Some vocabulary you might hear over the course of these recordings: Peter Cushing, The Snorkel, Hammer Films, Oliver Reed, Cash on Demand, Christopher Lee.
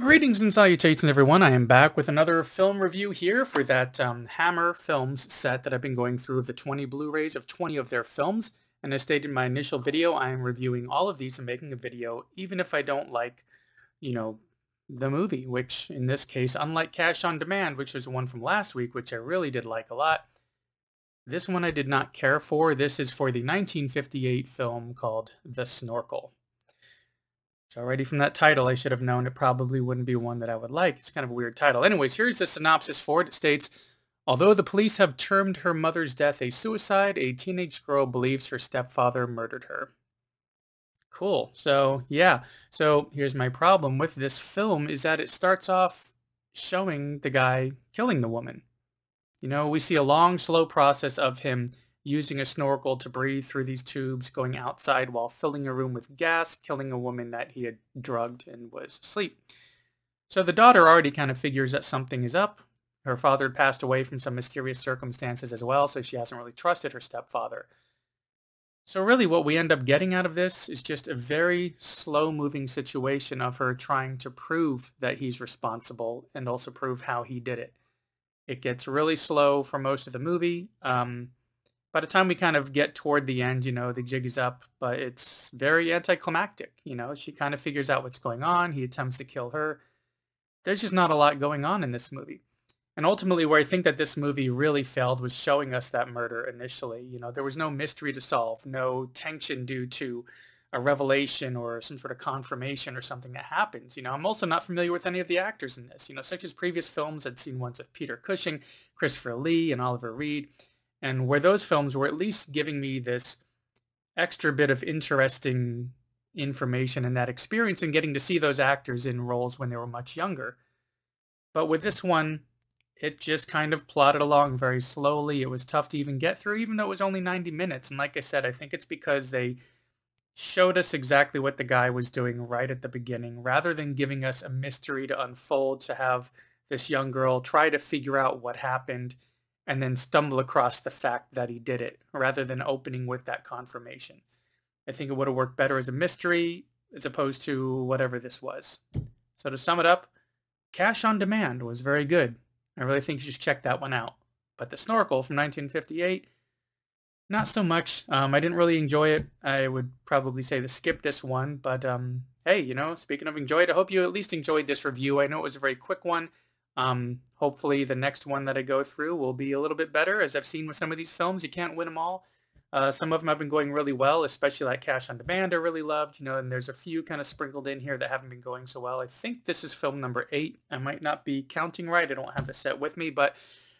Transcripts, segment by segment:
Greetings and salutations, everyone. I am back with another film review here for that Hammer Films set that I've been going through of the 20 Blu-rays of 20 of their films. And as stated in my initial video, I am reviewing all of these and making a video, even if I don't like, you know, the movie, which in this case, unlike Cash on Demand, which was one from last week, which I really did like a lot, this one I did not care for. This is for the 1958 film called The Snorkel. So already from that title, I should have known it probably wouldn't be one that I would like. It's kind of a weird title. Anyways, here's the synopsis for it. It states, although the police have termed her mother's death a suicide, a teenage girl believes her stepfather murdered her. Cool. So, yeah. So here's my problem with this film is that it starts off showing the guy killing the woman. You know, we see a long, slow process of him using a snorkel to breathe through these tubes, going outside while filling a room with gas, killing a woman that he had drugged and was asleep. So the daughter already kind of figures that something is up. Her father had passed away from some mysterious circumstances as well, so she hasn't really trusted her stepfather. So really what we end up getting out of this is just a very slow-moving situation of her trying to prove that he's responsible and also prove how he did it. It gets really slow for most of the movie. By the time we kind of get toward the end, you know, the jig is up, but it's very anticlimactic. You know, she kind of figures out what's going on. He attempts to kill her. There's just not a lot going on in this movie. And ultimately, where I think that this movie really failed was showing us that murder initially. You know, there was no mystery to solve, no tension due to a revelation or some sort of confirmation or something that happens. You know, I'm also not familiar with any of the actors in this, you know, such as previous films. I'd seen ones of Peter Cushing, Christopher Lee, and Oliver Reed. And where those films were at least giving me this extra bit of interesting information and that experience and getting to see those actors in roles when they were much younger. But with this one, it just kind of plodded along very slowly. It was tough to even get through, even though it was only 90 minutes. And like I said, I think it's because they showed us exactly what the guy was doing right at the beginning, rather than giving us a mystery to unfold, to have this young girl try to figure out what happened and then stumble across the fact that he did it, rather than opening with that confirmation. I think it would have worked better as a mystery, as opposed to whatever this was. So to sum it up, Cash on Demand was very good. I really think you should check that one out. But The Snorkel from 1958, not so much. I didn't really enjoy it. I would probably say to skip this one, but hey, you know, speaking of enjoyed, I hope you at least enjoyed this review. I know it was a very quick one. Hopefully the next one that I go through will be a little bit better. As I've seen with some of these films, you can't win them all. Some of them have been going really well, especially like Cash on Demand I really loved, you know, and there's a few kind of sprinkled in here that haven't been going so well. I think this is film number 8. I might not be counting right. I don't have the set with me, but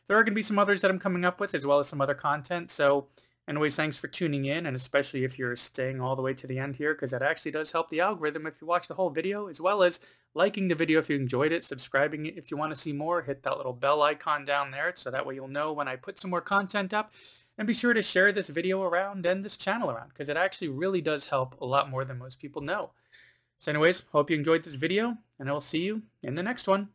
there are going to be some others that I'm coming up with as well as some other content. So anyways, thanks for tuning in, and especially if you're staying all the way to the end here, because that actually does help the algorithm if you watch the whole video, as well as liking the video if you enjoyed it, subscribing if you want to see more, hit that little bell icon down there so that way you'll know when I put some more content up. And be sure to share this video around and this channel around, because it actually really does help a lot more than most people know. So anyways, hope you enjoyed this video, and I'll see you in the next one.